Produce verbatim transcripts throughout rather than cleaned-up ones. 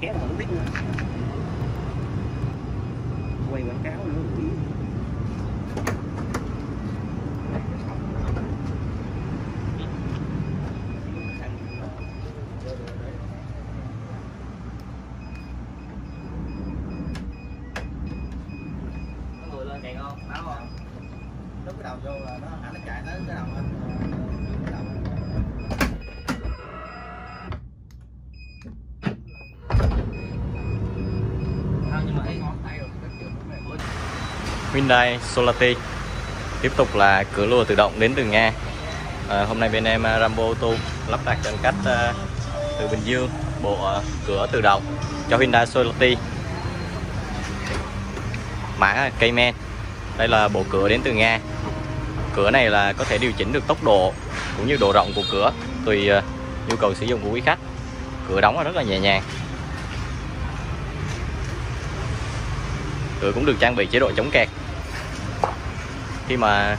kéo thử tí nữa. Quay quảng cáo nữa. Hyundai Solati tiếp tục là cửa lùa tự động đến từ Nga. À, hôm nay bên em Rambo Auto lắp đặt trên cách uh, từ Bình Dương bộ uh, cửa tự động cho Hyundai Solati mã K-Man. Đây là bộ cửa đến từ Nga. Cửa này là có thể điều chỉnh được tốc độ cũng như độ rộng của cửa tùy uh, nhu cầu sử dụng của quý khách. Cửa đóng rất là nhẹ nhàng. Cửa cũng được trang bị chế độ chống kẹt. Khi mà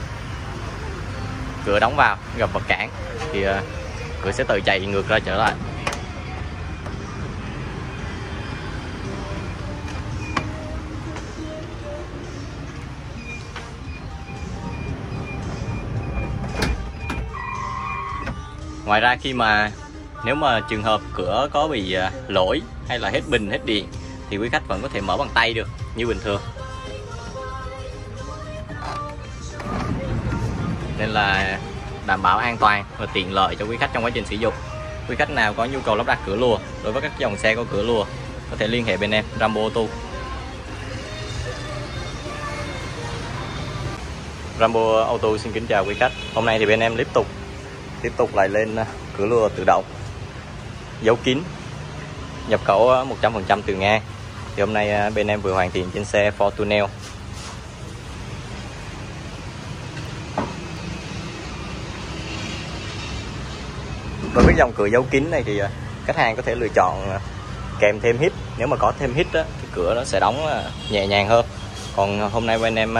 cửa đóng vào gặp vật cản thì cửa sẽ tự chạy ngược ra trở lại. Ngoài ra khi mà nếu mà trường hợp cửa có bị lỗi hay là hết bình, hết điện thì quý khách vẫn có thể mở bằng tay được như bình thường. Nên là đảm bảo an toàn và tiện lợi cho quý khách trong quá trình sử dụng. Quý khách nào có nhu cầu lắp đặt cửa lùa đối với các dòng xe có cửa lùa có thể liên hệ bên em Rambo Auto. Rambo Auto xin kính chào quý khách. Hôm nay thì bên em tiếp tục tiếp tục lại lên cửa lùa tự động dấu kín nhập khẩu một trăm phần trăm từ Nga. Thì hôm nay bên em vừa hoàn thiện trên xe Fortuner. Đối với dòng cửa dấu kín này thì khách hàng có thể lựa chọn kèm thêm hít. Nếu mà có thêm hít á, thì cửa nó sẽ đóng nhẹ nhàng hơn. Còn hôm nay bên em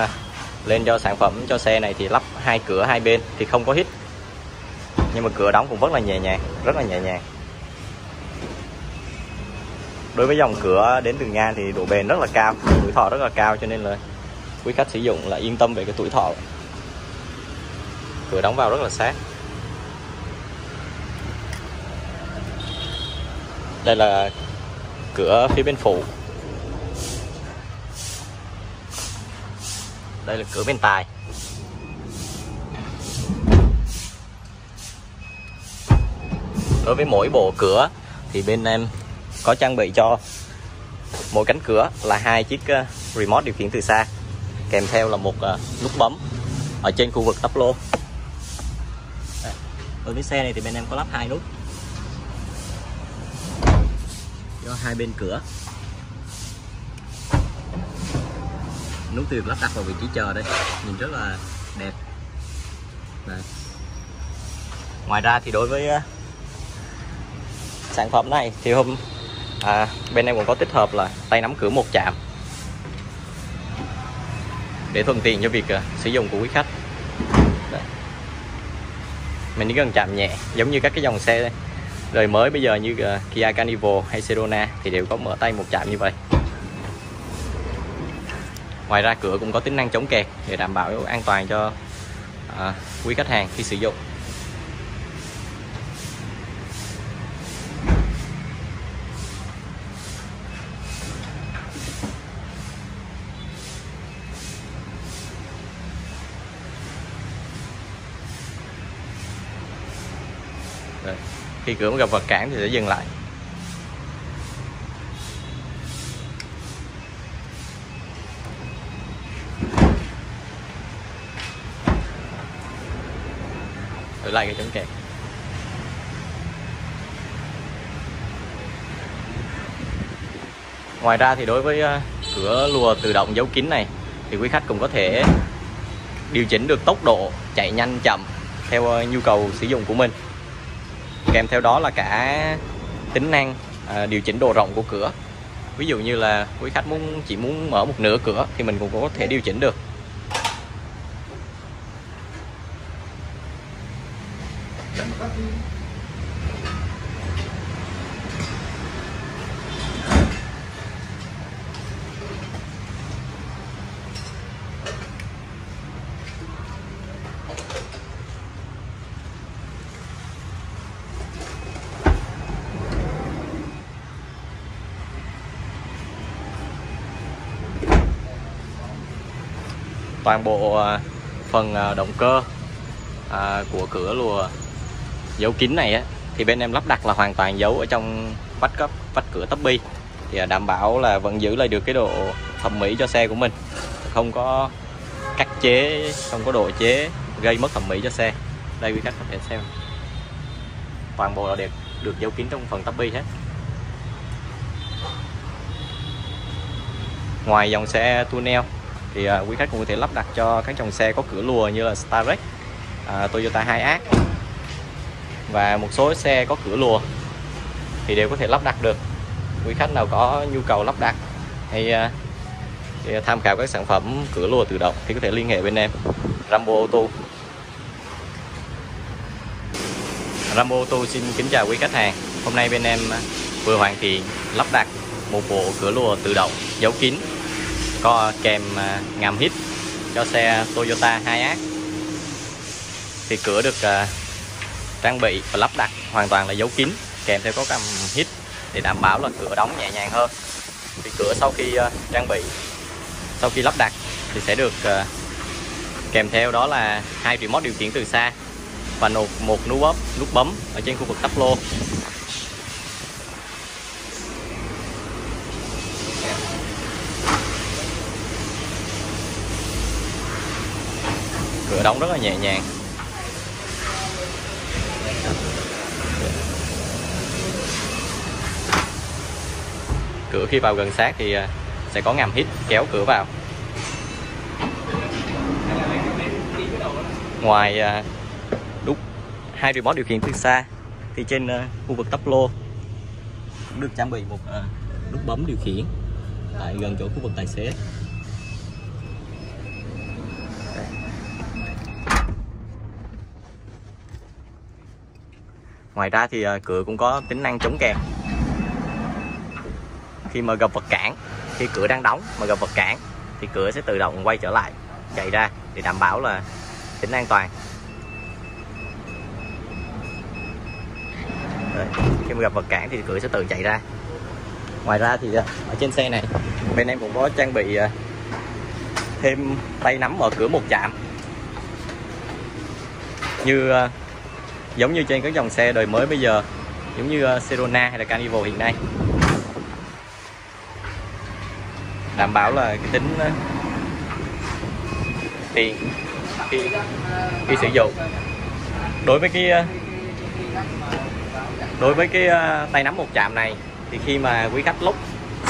lên cho sản phẩm cho xe này thì lắp hai cửa hai bên thì không có hít. Nhưng mà cửa đóng cũng rất là nhẹ nhàng, rất là nhẹ nhàng. Đối với dòng cửa đến từ Nga thì độ bền rất là cao, tuổi thọ rất là cao, cho nên là quý khách sử dụng là yên tâm về cái tuổi thọ. Cửa đóng vào rất là sát. Đây là cửa phía bên phụ. Đây là cửa bên tài. Đối với mỗi bộ cửa thì bên em có trang bị cho mỗi cánh cửa là hai chiếc remote điều khiển từ xa, kèm theo là một nút bấm ở trên khu vực tắp lô. Đối với xe này thì bên em có lắp hai nút do hai bên cửa. Nút thì lắp đặt vào vị trí chờ đây, nhìn rất là đẹp. Đây. Ngoài ra thì đối với sản phẩm này thì hôm À, bên em còn có tích hợp là tay nắm cửa một chạm để thuận tiện cho việc uh, sử dụng của quý khách. Đây. Mình chỉ cần chạm nhẹ giống như các cái dòng xe đời mới bây giờ như uh, Kia Carnival hay Sedona thì đều có mở tay một chạm như vậy. Ngoài ra cửa cũng có tính năng chống kẹt để đảm bảo an toàn cho uh, quý khách hàng khi sử dụng. Đây. Khi cửa gặp vật cản thì sẽ dừng lại. Thử lại cái chống kẹt. Ngoài ra thì đối với cửa lùa tự động dấu kín này thì quý khách cũng có thể điều chỉnh được tốc độ chạy nhanh chậm theo nhu cầu sử dụng của mình. Kèm theo đó là cả tính năng à, điều chỉnh độ rộng của cửa. Ví dụ như là quý khách muốn chỉ muốn mở một nửa cửa thì mình cũng có thể điều chỉnh được. toàn bộ phần động cơ của cửa lùa dấu kín này á, thì bên em lắp đặt là hoàn toàn dấu ở trong vách cấp vách cửa tấp bi, thì đảm bảo là vẫn giữ lại được cái độ thẩm mỹ cho xe của mình, không có cắt chế, không có độ chế gây mất thẩm mỹ cho xe. Đây quý khách có thể xem, toàn bộ là đẹp, được dấu kín trong phần tắp bi hết. Ngoài dòng xe tunnel thì à, quý khách cũng có thể lắp đặt cho các dòng xe có cửa lùa như là Starex, à, Toyota Hiace và một số xe có cửa lùa thì đều có thể lắp đặt được. Quý khách nào có nhu cầu lắp đặt hay à, tham khảo các sản phẩm cửa lùa tự động thì có thể liên hệ bên em, Rambo Auto. Rambo Auto xin kính chào quý khách hàng. Hôm nay bên em vừa hoàn thiện lắp đặt một bộ cửa lùa tự động dấu kín có kèm ngàm hít cho xe Toyota Hiace. Thì cửa được trang bị và lắp đặt hoàn toàn là dấu kín kèm theo có ngàm hít để đảm bảo là cửa đóng nhẹ nhàng hơn. Thì cửa sau khi trang bị, sau khi lắp đặt thì sẽ được kèm theo đó là hai remote điều khiển từ xa và nộp một nút bấm, nút bấm ở trên khu vực tắp lô. Cửa đóng rất là nhẹ nhàng. Cửa khi vào gần sát thì sẽ có ngàm hít kéo cửa vào. Ngoài đúc hai remote điều khiển từ xa thì trên khu vực tắp lô được trang bị một nút bấm điều khiển tại gần chỗ khu vực tài xế. Ngoài ra thì cửa cũng có tính năng chống kẹt. Khi mà gặp vật cản, khi cửa đang đóng mà gặp vật cản thì cửa sẽ tự động quay trở lại, chạy ra để đảm bảo là tính an toàn. Rồi, khi mà gặp vật cản thì cửa sẽ tự chạy ra. Ngoài ra thì ở trên xe này bên em cũng có trang bị thêm tay nắm mở cửa một chạm, như giống như trên các dòng xe đời mới bây giờ, giống như Sedona hay là Carnival hiện nay, đảm bảo là cái tính tiện khi, khi sử dụng. Đối với cái đối với cái tay nắm một chạm này thì khi mà quý khách lốc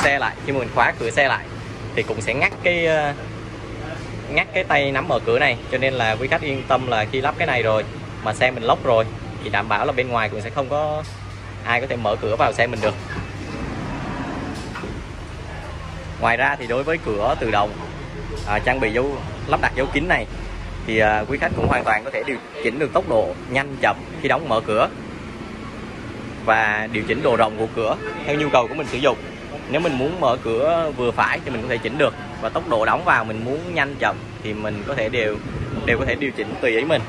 xe lại, khi mà mình khóa cửa xe lại thì cũng sẽ ngắt cái ngắt cái tay nắm mở cửa này, cho nên là quý khách yên tâm là khi lắp cái này rồi mà xe mình lốc rồi thì đảm bảo là bên ngoài cũng sẽ không có ai có thể mở cửa vào xe mình được. Ngoài ra thì đối với cửa tự động à, trang bị dấu lắp đặt dấu kín này thì à, quý khách cũng hoàn toàn có thể điều chỉnh được tốc độ nhanh chậm khi đóng mở cửa và điều chỉnh độ rộng của cửa theo nhu cầu của mình sử dụng. Nếu mình muốn mở cửa vừa phải thì mình có thể chỉnh được, và tốc độ đóng vào mình muốn nhanh chậm thì mình có thể đều đều có thể điều chỉnh tùy ý mình.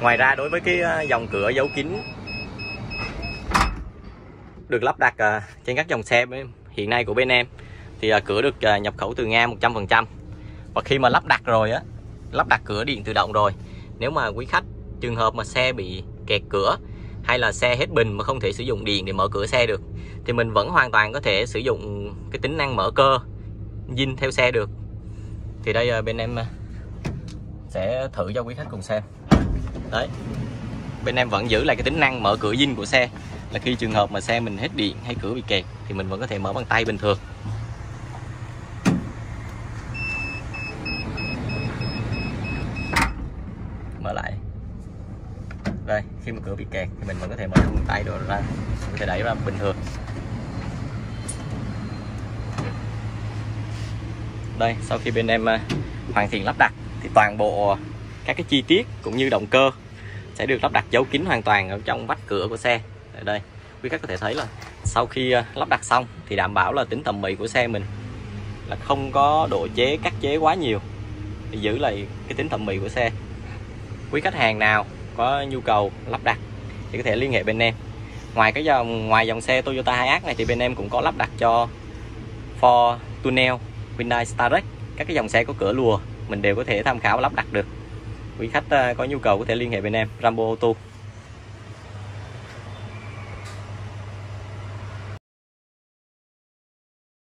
Ngoài ra đối với cái dòng cửa dấu kín được lắp đặt trên các dòng xe hiện nay của bên em thì cửa được nhập khẩu từ Nga một trăm phần trăm. Và khi mà lắp đặt rồi á, lắp đặt cửa điện tự động rồi, nếu mà quý khách trường hợp mà xe bị kẹt cửa hay là xe hết bình mà không thể sử dụng điện để mở cửa xe được thì mình vẫn hoàn toàn có thể sử dụng cái tính năng mở cơ zin theo xe được. Thì đây bên em sẽ thử cho quý khách cùng xem. Đấy, bên em vẫn giữ lại cái tính năng mở cửa zin của xe, là khi trường hợp mà xe mình hết điện hay cửa bị kẹt thì mình vẫn có thể mở bằng tay bình thường. Mở lại. Đây, khi mà cửa bị kẹt thì mình vẫn có thể mở bằng tay rồi ra, có thể đẩy ra bình thường. Đây, sau khi bên em hoàn thiện lắp đặt thì toàn bộ các cái chi tiết cũng như động cơ sẽ được lắp đặt dấu kín hoàn toàn ở trong vách cửa của xe. Ở đây quý khách có thể thấy là sau khi lắp đặt xong thì đảm bảo là tính thẩm mỹ của xe mình là không có độ chế cắt chế quá nhiều để giữ lại cái tính thẩm mỹ của xe. Quý khách hàng nào có nhu cầu lắp đặt thì có thể liên hệ bên em. Ngoài cái dòng ngoài dòng xe Toyota Hiace này thì bên em cũng có lắp đặt cho Ford Tunnel, Hyundai Starex, các cái dòng xe có cửa lùa mình đều có thể tham khảo lắp đặt được. Quý khách có nhu cầu có thể liên hệ bên em, Rambo Auto.